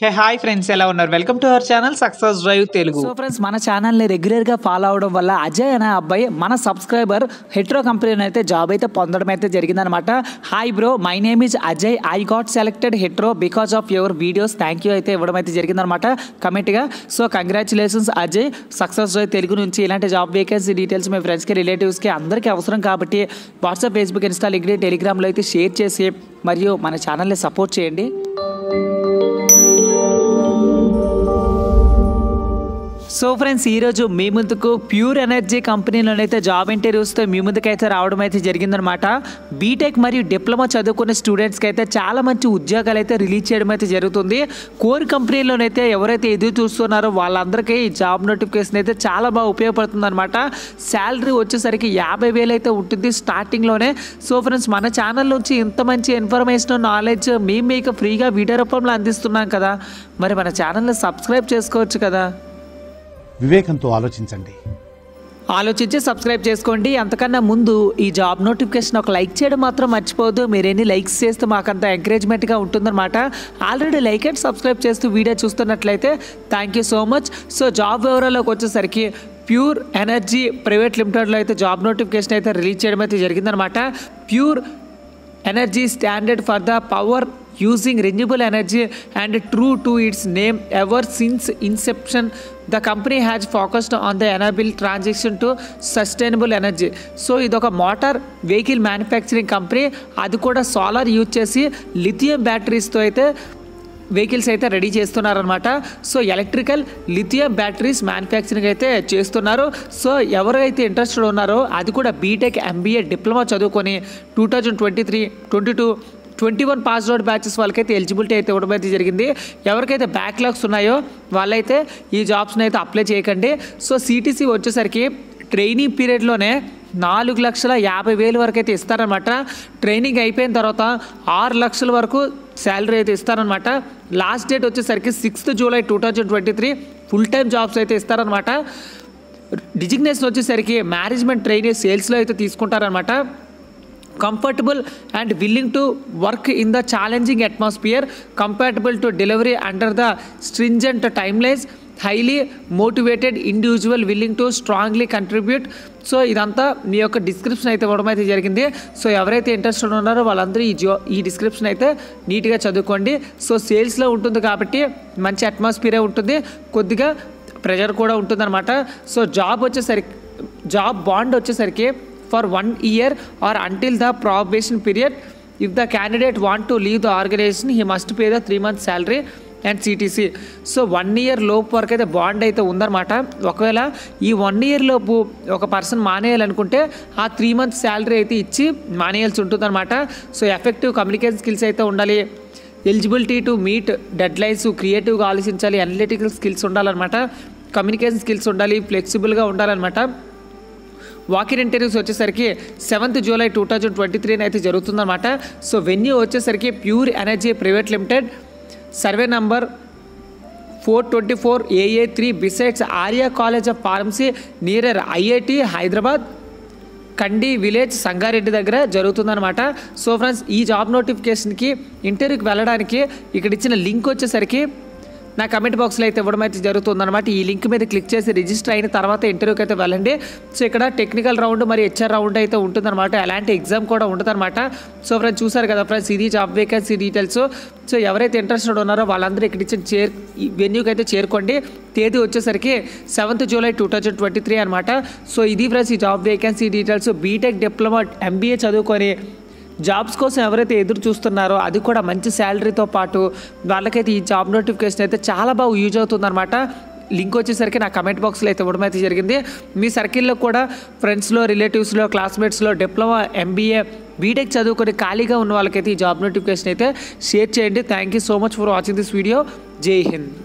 Hey hi friends, ఎలా ఉన్నారు? Welcome to our channel success drive Telugu. So friends, మన channel ని రెగ్యులర్ గా ఫాలో అవడం వల్ల అజయ్ అనే అబ్బాయి, మన సబ్స్క్రైబర్, హెట్రో కంపెనీని అయితే జాబ్ అయితే పొందడం అయితే జరిగిందనమాట. Hi bro, my name is Ajay, I got selected Hetero because of your videos, thank you అయితే ఇవ్వడం అయితే జరిగిందనమాట కమెంట్గా. So congratulations Ajay, success drive Telugu నుంచి ఇలాంటి జాబ్ వేకెన్సీ డీటెయిల్స్ మీ ఫ్రెండ్స్కి, రిలేటివ్స్కి, అందరికీ అవసరం కాబట్టి వాట్సాప్, ఫేస్బుక్, ఇన్స్టా, లింక్డ్ఇన్, టెలిగ్రామ్లో అయితే షేర్ చేసి మరియు మన ఛానల్ని సపోర్ట్ చేయండి. సో ఫ్రెండ్స్, ఈరోజు మీ ముందుకు ప్యూర్ ఎనర్జీ కంపెనీలోనైతే జాబ్ ఇంటర్వ్యూస్తో మీ ముందుకైతే రావడం అయితే జరిగిందనమాట. బీటెక్ మరియు డిప్లొమా చదువుకున్న స్టూడెంట్స్కి అయితే చాలా మంచి ఉద్యోగాలు అయితే రిలీజ్ చేయడం అయితే జరుగుతుంది. కోర్ కంపెనీలోనైతే ఎవరైతే ఎదురు చూస్తున్నారో వాళ్ళందరికీ ఈ జాబ్ నోటిఫికేషన్ అయితే చాలా బాగా ఉపయోగపడుతుంది అనమాట. శాలరీ వచ్చేసరికి 50,000 అయితే ఉంటుంది స్టార్టింగ్లోనే. సో ఫ్రెండ్స్, మన ఛానల్ నుంచి ఇంత మంచి ఇన్ఫర్మేషన్, నాలెడ్జ్ మీకు ఫ్రీగా వీడియో రూపంలో అందిస్తున్నాం కదా, మరి మన ఛానల్ని సబ్స్క్రైబ్ చేసుకోవచ్చు కదా. వివేకంతో ఆలోచించి సబ్స్క్రైబ్ చేసుకోండి. అంతకన్నా ముందు ఈ జాబ్ నోటిఫికేషన్ ఒక లైక్ చేయడం మాత్రం మర్చిపోవద్దు. మీరు ఎన్ని లైక్స్ చేస్తే మాకంత ఎంకరేజ్మెంట్గా ఉంటుందన్నమాట. ఆల్రెడీ లైక్ అండ్ సబ్స్క్రైబ్ చేస్తూ వీడియో చూస్తున్నట్లయితే thank you so much. So job వివరాల్లోకి వచ్చేసరికి ప్యూర్ ఎనర్జీ ప్రైవేట్ లిమిటెడ్లో అయితే జాబ్ నోటిఫికేషన్ అయితే రిలీజ్ చేయడం అయితే జరిగిందనమాట. Pure energy standard for the power using renewable energy and true to its name ever since inception, the company has focused on the enable transition to sustainable energy. So idoka motor vehicle manufacturing company, adi kuda solar use chesi lithium batteries tho aithe vehicles అయితే ready చేస్తున్నారనమాట. So electrical lithium batteries manufacturing అయితే చేస్తున్నారు. So ఎవరైతే interested ఉన్నారో అది కూడా B Tech, MBA, diploma చదువుకొని 2023, 2022, 2021 pass out batches వాళ్ళకైతే ఎలిజిబిలిటీ అయితే ఇవ్వడం అయితే జరిగింది. ఎవరికైతే బ్యాక్లాగ్స్ ఉన్నాయో వాళ్ళైతే ఈ జాబ్స్ని అయితే అప్లై చేయకండి. సో సిటీసీ వచ్చేసరికి ట్రైనింగ్ పీరియడ్లోనే 4,50,000 వరకు అయితే ఇస్తారనమాట. ట్రైనింగ్ అయిపోయిన తర్వాత 6,00,000 వరకు శాలరీ అయితే ఇస్తారనమాట. లాస్ట్ డేట్ వచ్చేసరికి 6th July 2023. Full time jobs అయితే ఇస్తారనమాట. డిజిగ్నేషన్ వచ్చేసరికి మేనేజ్మెంట్ ట్రైనీ సేల్స్లో అయితే తీసుకుంటారనమాట. Comfortable and willing to work in the challenging atmosphere, compatible to delivery under the stringent timelines, highly motivated individual, willing to strongly contribute. So ఇదంతా మీ యొక్క description అయితే ఇవ్వడం అయితే జరిగింది. సో ఎవరైతే ఇంట్రెస్టెడ్ ఉన్నారో వాళ్ళందరూ ఈ డిస్క్రిప్షన్ అయితే నీట్గా చదువుకోండి. సో సేల్స్లో ఉంటుంది కాబట్టి మంచి అట్మాస్ఫియరే ఉంటుంది, కొద్దిగా ప్రెషర్ కూడా ఉంటుందన్నమాట. సో జాబ్ బాండ్ వచ్చేసరికి for 1 year or until the probation period. If the candidate want to leave the organization, he must pay the 3 month salary and CTC. So 1 year లోపు వరకు అయితే బాండ్ అయితే ఉందన్నమాట. ఒకవేళ ఈ 1 year లోపు ఒక పర్సన్ మానేయాలనుకుంటే ఆ 3 months శాలరీ అయితే ఇచ్చి మానేయాల్సి ఉంటుందన్నమాట. సో ఎఫెక్టివ్ కమ్యూనికేషన్ స్కిల్స్ అయితే ఉండాలి, eligibility to meet deadlines, క్రియేటివ్గా ఆలోచించాలి, అనలిటికల్ స్కిల్స్ ఉండాలన్నమాట, కమ్యూనికేషన్ స్కిల్స్ ఉండాలి, ఫ్లెక్సిబుల్గా ఉండాలన్నమాట. వాకిన్ ఇంటర్వ్యూస్ వచ్చేసరికి 7th July 2023 అయితే జరుగుతుందన్నమాట. సో వెన్యూ వచ్చేసరికి pure energy private limited, survey number 424AA3, besides Arya college of pharmacy, near IIT Hyderabad, Kandi village, Sangareddy దగ్గర జరుగుతుందన్నమాట. సో ఫ్రెండ్స్, ఈ జాబ్ నోటిఫికేషన్కి ఇంటర్వ్యూకి వెళ్ళడానికి ఇక్కడ ఇచ్చిన లింక్ వచ్చేసరికి నా కమెంట్ బాక్స్లో అయితే ఇవ్వడం అయితే జరుగుతుందన్నమాట. ఈ లింక్ మీద క్లిక్ చేసి రిజిస్టర్ అయిన తర్వాత ఇంటర్వ్యూకి అయితే వెళ్ళండి. సో ఇక్కడ టెక్నికల్ రౌండ్ మరి HR రౌండ్ అయితే ఉంటుందన్నమాట. ఎలాంటి ఎగ్జామ్ కూడా ఉండదన్నమాట. సో ఫ్రెండ్స్, చూసారు కదా ఫ్రెండ్స్, ఇది జాబ్ వేకెన్సీ డీటెయిల్స్. సో ఎవరైతే ఇంట్రెస్టెడ్ ఉన్నారో వాళ్ళందరూ ఇక్కడ ఇచ్చిన వెన్యూకి అయితే చేరుకోండి. తేదీ వచ్చేసరికి 7th July 2023 అనమాట. సో ఇది ఫ్రెండ్స్ ఈ job vacancy details. BTech, diploma, MBA చదువుకొని జాబ్స్ కోసం ఎవరైతే ఎదురు చూస్తున్నారో అది కూడా మంచి శాలరీతో పాటు వాళ్ళకైతే ఈ జాబ్ నోటిఫికేషన్ అయితే చాలా బాగా యూజ్ అవుతుందన్నమాట. లింక్ వచ్చేసరికి నా కమెంట్ బాక్స్లో అయితే ఇవ్వడం అయితే జరిగింది. మీ సర్కిల్లో కూడా ఫ్రెండ్స్లో, రిలేటివ్స్లో, క్లాస్మేట్స్లో డిప్లొమా, MBA, బీటెక్ చదువుకొని ఖాళీగా ఉన్న వాళ్ళకైతే ఈ జాబ్ నోటిఫికేషన్ అయితే షేర్ చేయండి. Thank you so much for watching this video. జై హింద్.